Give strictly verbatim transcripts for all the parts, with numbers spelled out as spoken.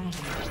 Dragon.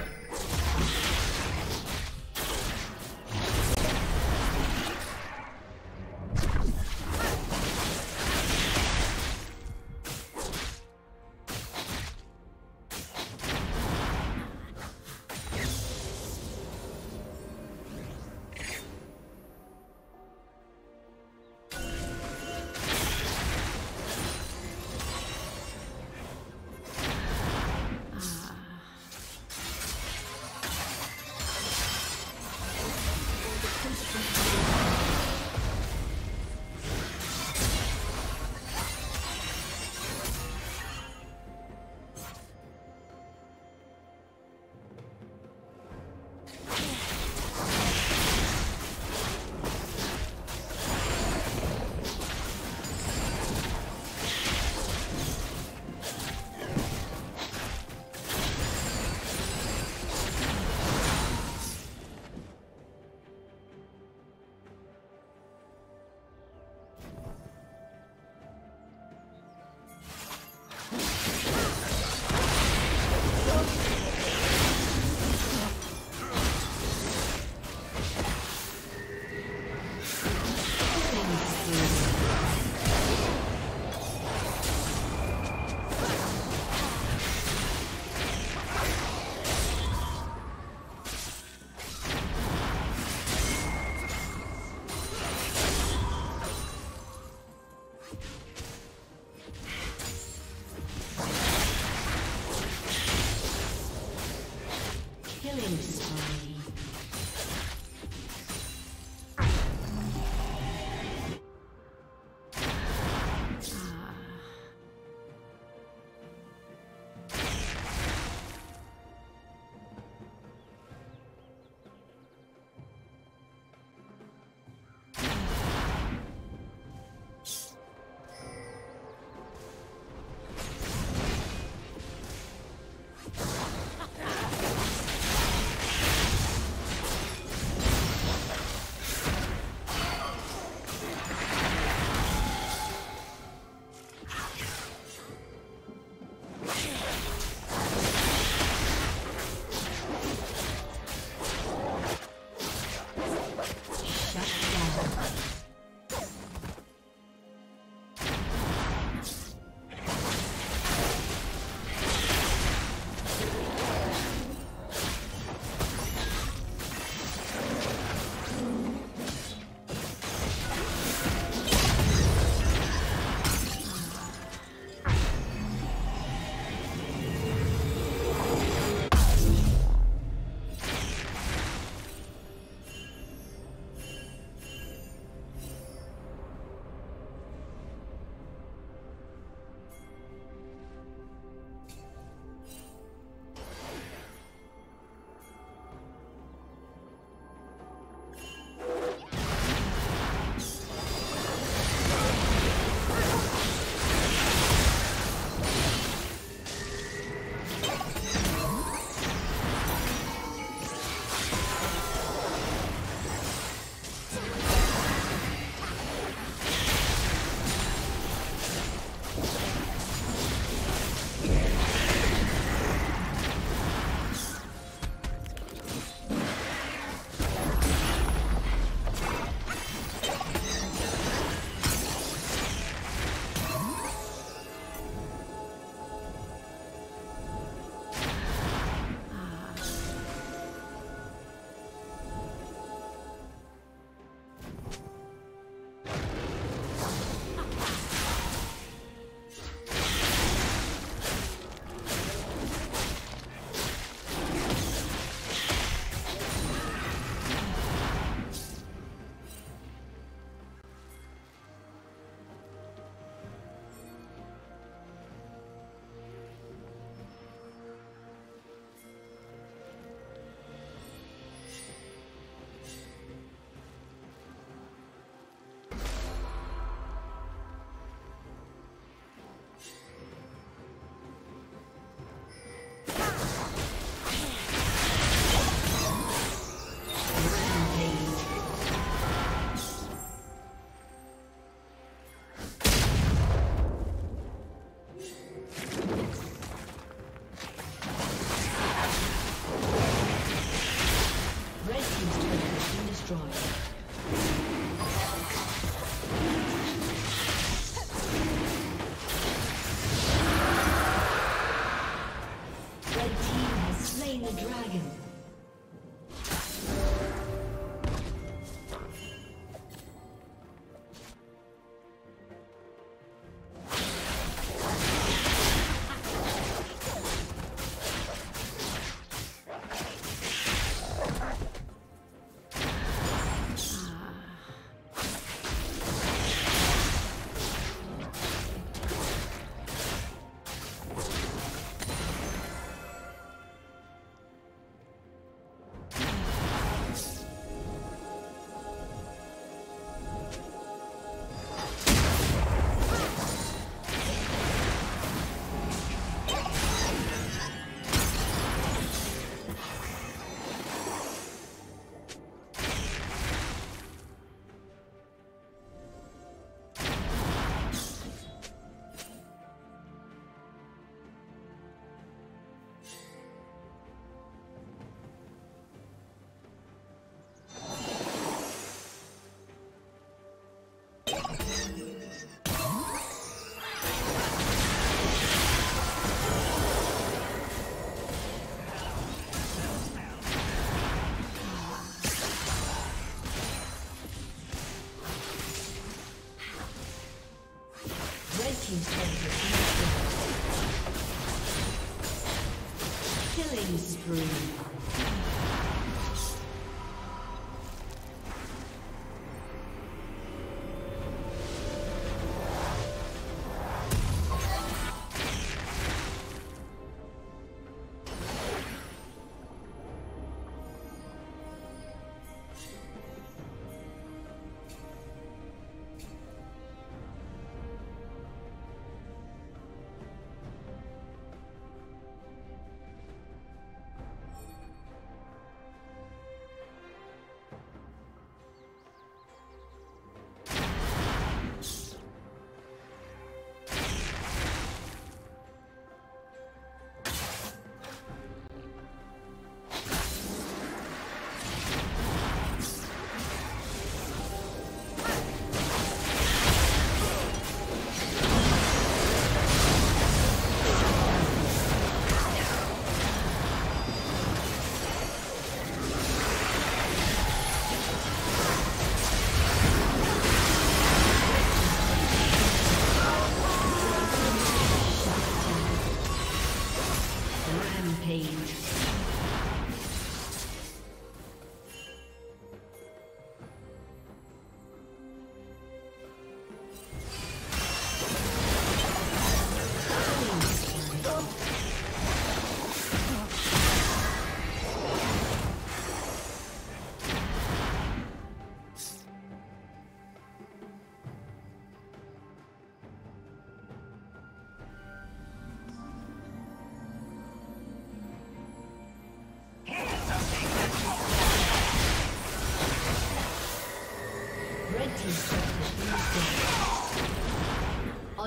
dragon. Killing spree.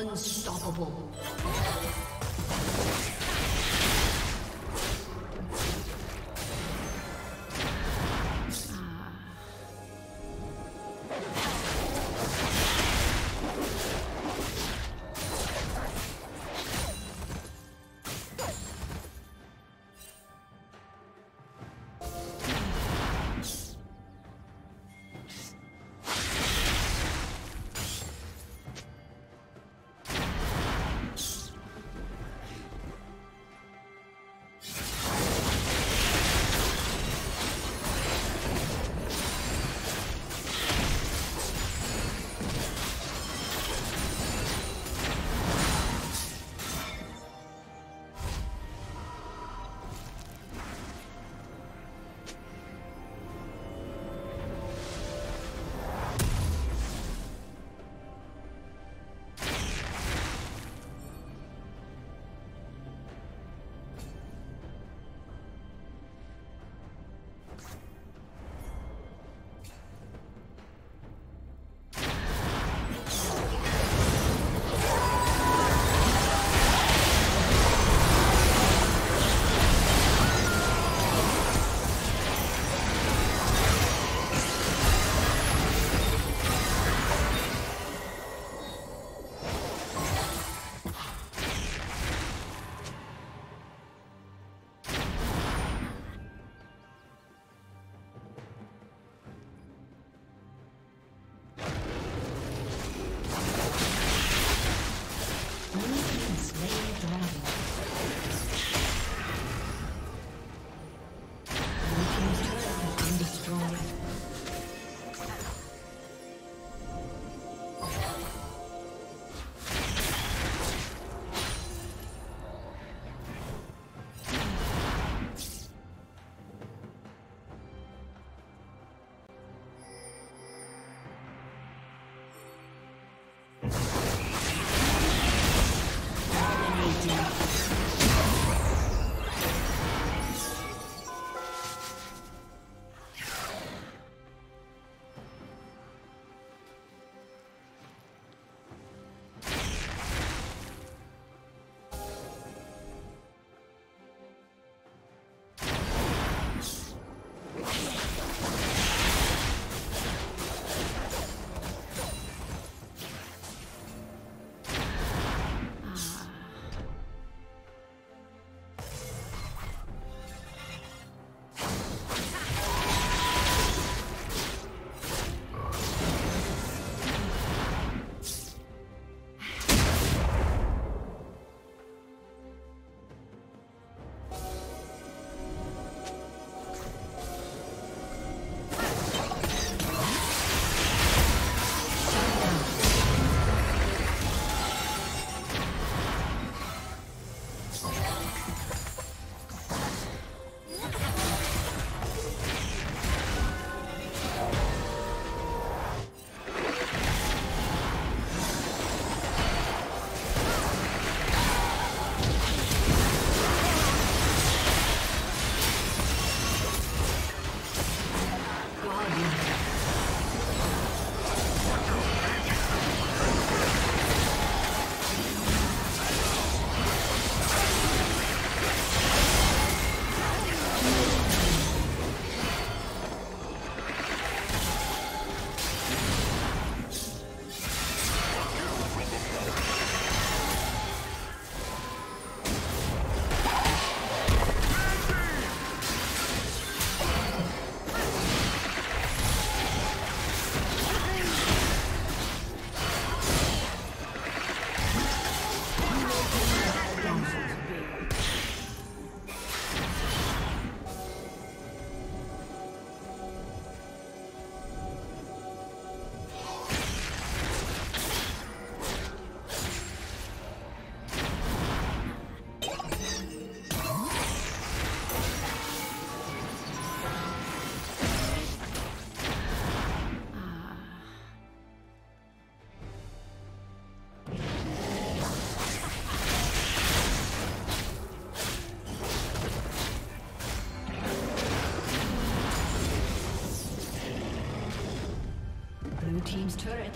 Unstoppable.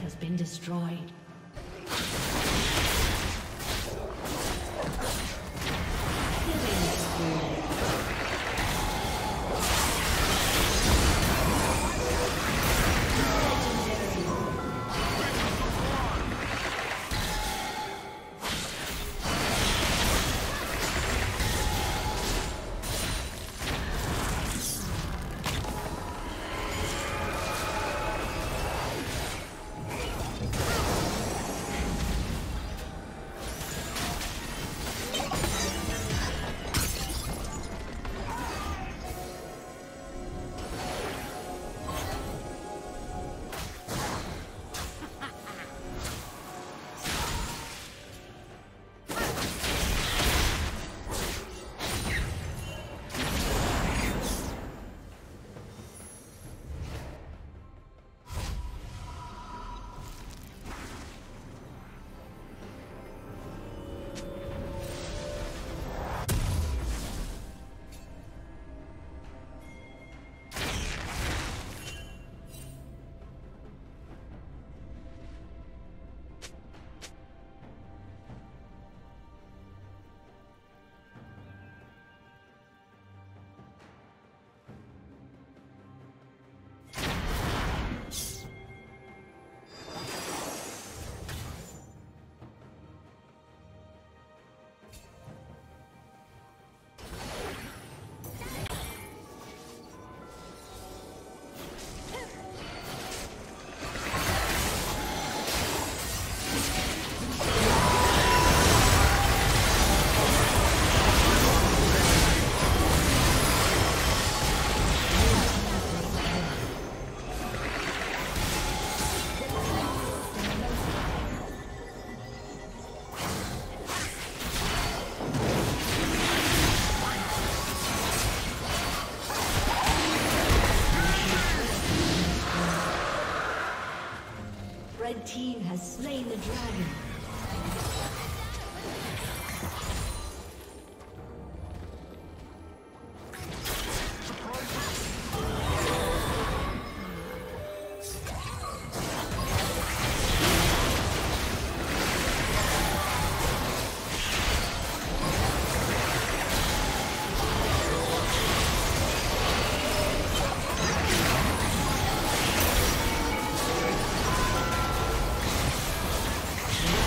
has been destroyed. The team has slain the dragon. Yeah.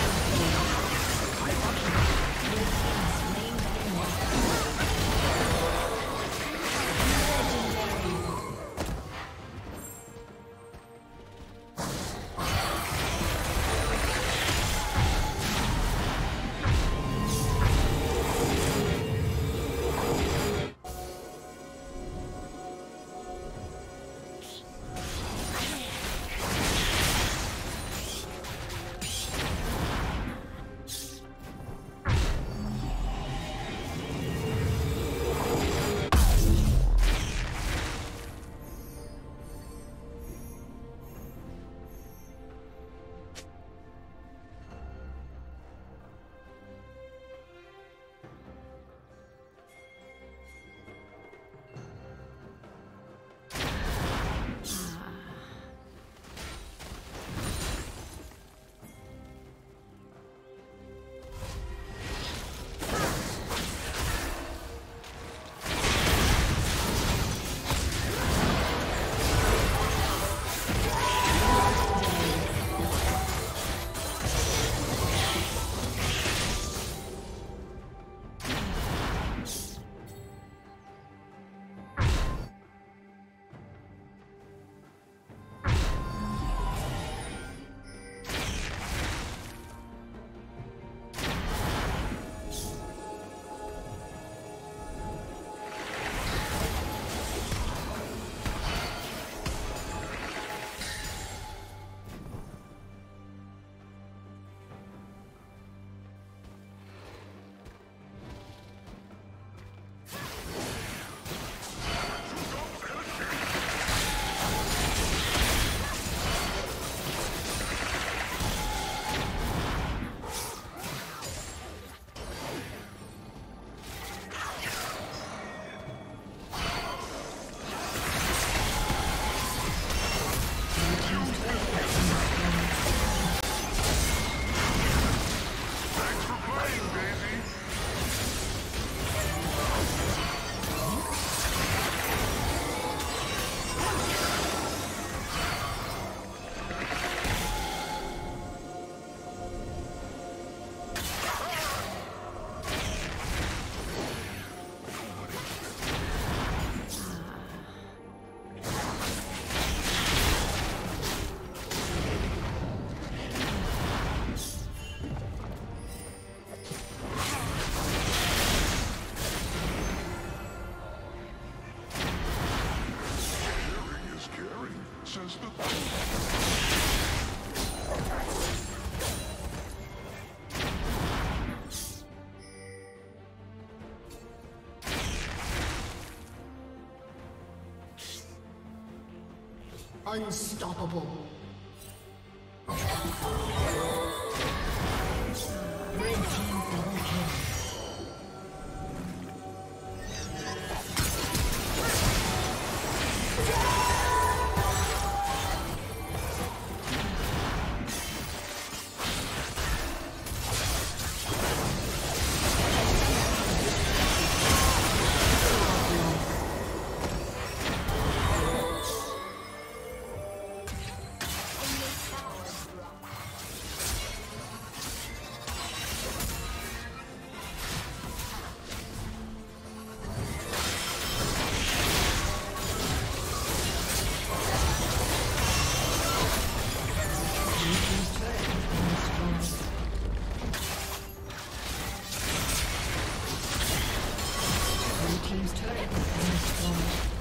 Unstoppable. Red team double kill. Team's turret has been destroyed.